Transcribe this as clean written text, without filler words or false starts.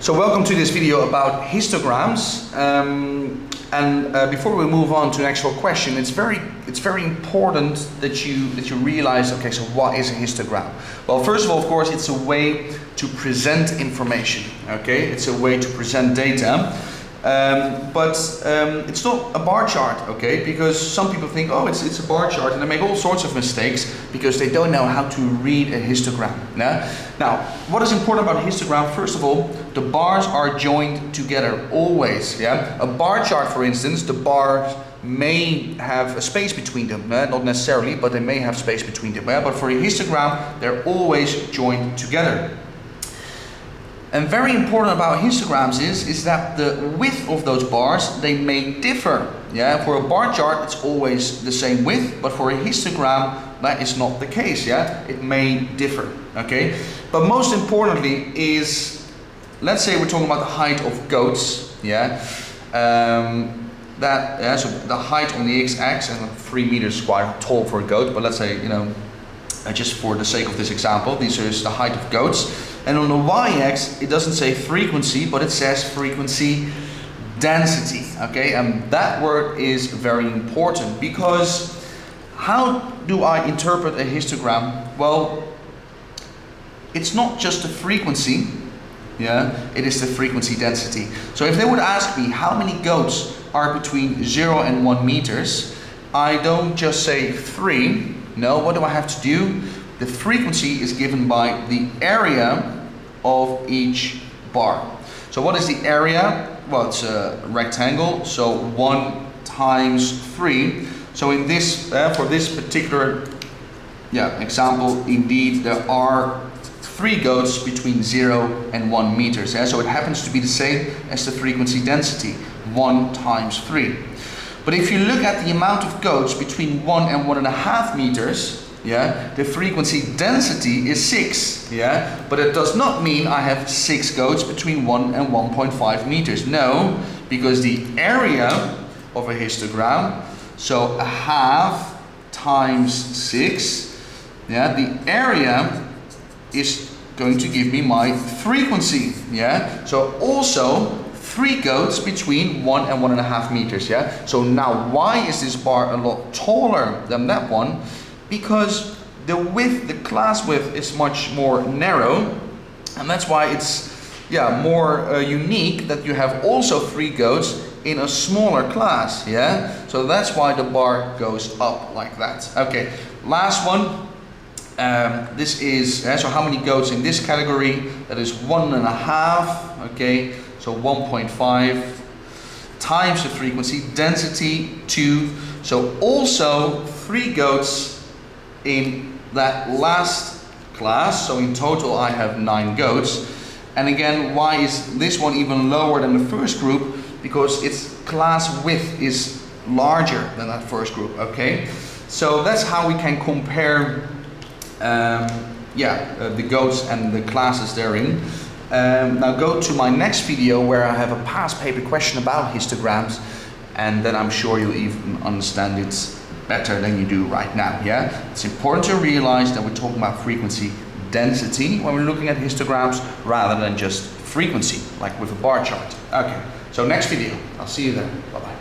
So welcome to this video about histograms. Before we move on to an actual question, it's very important that you realize, okay, so what is a histogram? Well, first of all, of course, it's a way to present information, okay? It's a way to present data. It's not a bar chart, okay? Because some people think, oh, it's a bar chart, and they make all sorts of mistakes because they don't know how to read a histogram. Yeah? Now, what is important about a histogram? First of all, the bars are joined together always. Yeah, a bar chart, for instance, the bars may have a space between them, not necessarily, but they may have space between them. Yeah? But for a histogram, they're always joined together. And very important about histograms is that the width of those bars, they may differ. Yeah, for a bar chart, it's always the same width, but for a histogram, that is not the case. Yeah, it may differ. Okay, but most importantly is, let's say we're talking about the height of goats. Yeah, so the height on the x-axis, and 3 meters quite tall for a goat. But let's say, you know, just for the sake of this example, this is the height of goats. And on the y-axis, it doesn't say frequency, but it says frequency density, okay? And that word is very important, because how do I interpret a histogram? Well, it's not just the frequency, yeah, it is the frequency density. So if they would ask me how many goats are between 0 and 1 meters, I don't just say 3, no, what do I have to do? The frequency is given by the area of each bar. So what is the area? Well, it's a rectangle, so 1 times 3. So in this, for this particular example, indeed there are 3 goats between 0 and 1 meters. Yeah? So it happens to be the same as the frequency density, 1 times 3. But if you look at the amount of goats between 1 and 1.5 meters, yeah, the frequency density is 6, yeah, but it does not mean I have 6 goats between 1 and 1.5 meters. No, because the area of a histogram, so 1/2 times 6, yeah, the area is going to give me my frequency, yeah, so also 3 goats between 1 and 1.5 meters, yeah. So now why is this bar a lot taller than that one? Because the width, the class width, is much more narrow, and that's why it's more unique that you have also 3 goats in a smaller class. Yeah, so that's why the bar goes up like that. Okay, last one. This is so how many goats in this category? That is 1.5. Okay, so 1.5 times the frequency density 2. So also 3 goats. In that last class, so in total I have 9 goats. And again, why is this one even lower than the first group? Because its class width is larger than that first group, okay? So that's how we can compare the goats and the classes therein. Now go to my next video where I have a past paper question about histograms, and then I'm sure you'll even understand it better than you do right now, yeah? It's important to realize that we're talking about frequency density when we're looking at histograms, rather than just frequency, like with a bar chart. Okay, so next video, I'll see you then, bye-bye.